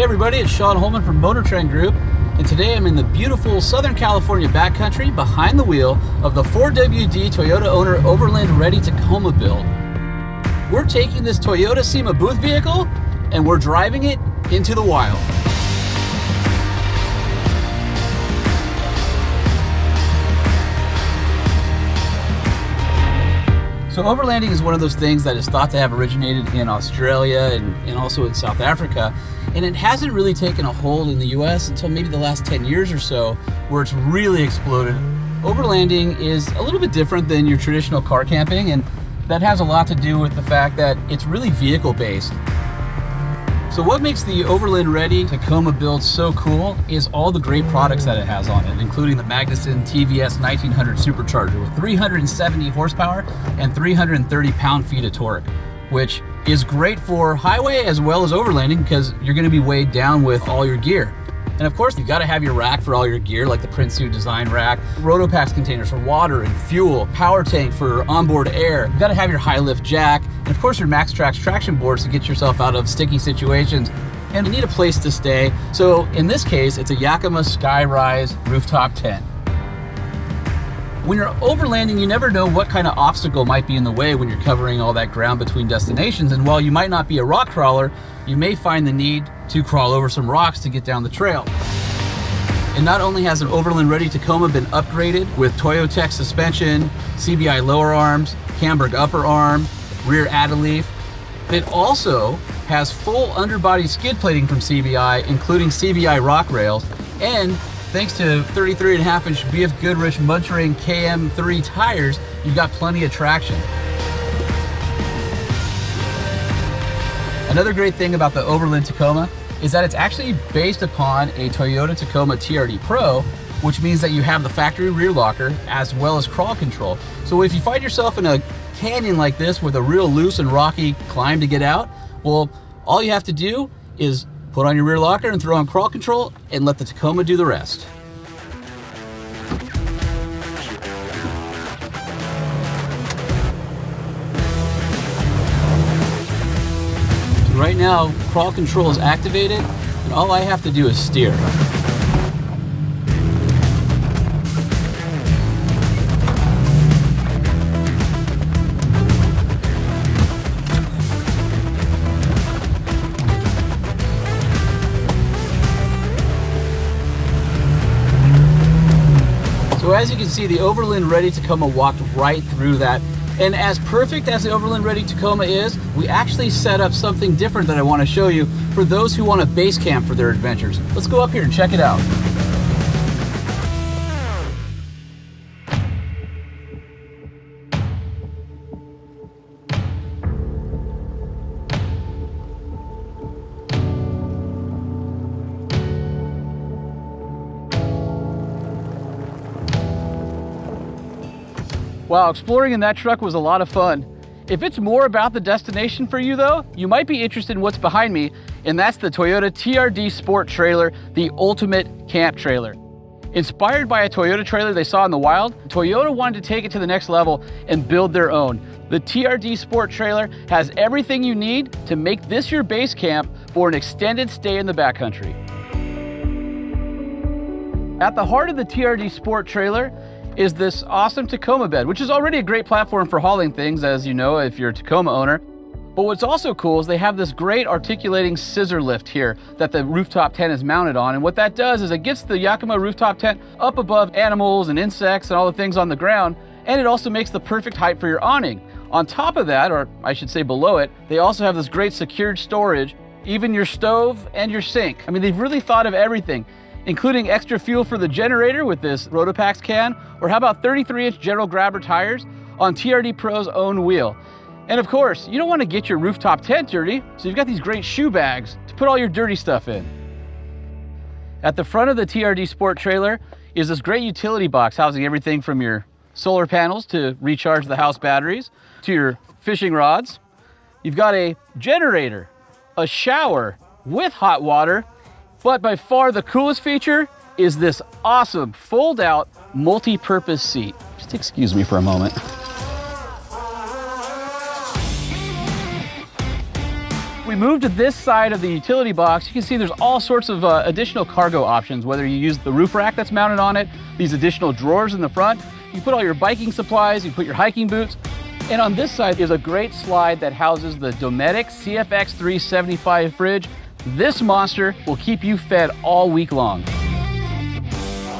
Hey everybody, it's Sean Holman from Motor Trend Group, and today I'm in the beautiful Southern California backcountry behind the wheel of the 4WD Toyota Owner Overland Ready Tacoma build. We're taking this Toyota SEMA booth vehicle and we're driving it into the wild. So overlanding is one of those things that is thought to have originated in Australia and also in South Africa, and it hasn't really taken a hold in the US until maybe the last 10 years or so, where it's really exploded. Overlanding is a little bit different than your traditional car camping, and that has a lot to do with the fact that it's really vehicle-based. So what makes the Overland Ready Tacoma build so cool is all the great products that it has on it, including the Magnuson TVS 1900 Supercharger with 370 horsepower and 330 pound-feet of torque, which is great for highway as well as overlanding because you're going to be weighed down with all your gear. And of course, you've got to have your rack for all your gear, like the Prinsu design rack, Rotopax containers for water and fuel, power tank for onboard air. You've got to have your high lift jack, and of course your MaxTrax traction boards to get yourself out of sticky situations. And you need a place to stay. So in this case, it's a Yakima Skyrise rooftop tent. When you're overlanding, you never know what kind of obstacle might be in the way when you're covering all that ground between destinations. And while you might not be a rock crawler, you may find the need to crawl over some rocks to get down the trail. And not only has an Overland Ready Tacoma been upgraded with Toyo Tech suspension, CBI lower arms, Camburg upper arm, rear add-a-leaf, but it also has full underbody skid plating from CBI, including CBI rock rails, and thanks to 33.5-inch BF Goodrich Mud Terrain KM3 tires, you've got plenty of traction. Another great thing about the Overland Tacoma is that it's actually based upon a Toyota Tacoma TRD Pro, which means that you have the factory rear locker as well as crawl control. So if you find yourself in a canyon like this with a real loose and rocky climb to get out, well, all you have to do is put on your rear locker and throw on crawl control and let the Tacoma do the rest. So right now, crawl control is activated and all I have to do is steer. So as you can see, the Overland Ready Tacoma walked right through that. And as perfect as the Overland Ready Tacoma is, we actually set up something different that I want to show you for those who want to base camp for their adventures. Let's go up here and check it out. Wow, exploring in that truck was a lot of fun. If it's more about the destination for you though, you might be interested in what's behind me, and that's the Toyota TRD Sport Trailer, the ultimate camp trailer. Inspired by a Toyota trailer they saw in the wild, Toyota wanted to take it to the next level and build their own. The TRD Sport Trailer has everything you need to make this your base camp for an extended stay in the backcountry. At the heart of the TRD Sport Trailer is this awesome Tacoma bed, which is already a great platform for hauling things, as you know, if you're a Tacoma owner. But what's also cool is they have this great articulating scissor lift here that the rooftop tent is mounted on. And what that does is it gets the Yakima rooftop tent up above animals and insects and all the things on the ground. And it also makes the perfect height for your awning. On top of that, or I should say below it, they also have this great secured storage, even your stove and your sink. I mean, they've really thought of everything, including extra fuel for the generator with this Rotopax can, or how about 33-inch General Grabber tires on TRD Pro's own wheel. And of course, you don't want to get your rooftop tent dirty, so you've got these great shoe bags to put all your dirty stuff in. At the front of the TRD Sport Trailer is this great utility box housing everything from your solar panels to recharge the house batteries, to your fishing rods. You've got a generator, a shower with hot water, but by far the coolest feature is this awesome fold-out multi-purpose seat. Just excuse me for a moment. We move to this side of the utility box, you can see there's all sorts of additional cargo options, whether you use the roof rack that's mounted on it, these additional drawers in the front, you put all your biking supplies, you put your hiking boots. And on this side is a great slide that houses the Dometic CFX 375 fridge. This monster will keep you fed all week long.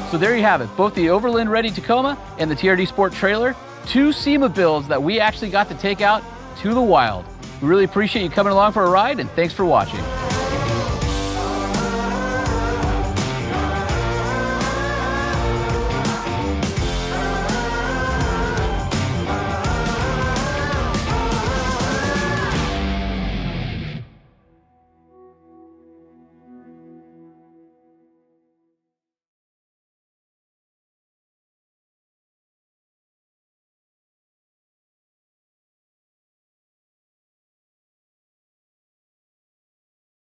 So there you have it, both the Overland Ready Tacoma and the TRD Sport Trailer, two SEMA builds that we actually got to take out to the wild. We really appreciate you coming along for a ride, and thanks for watching.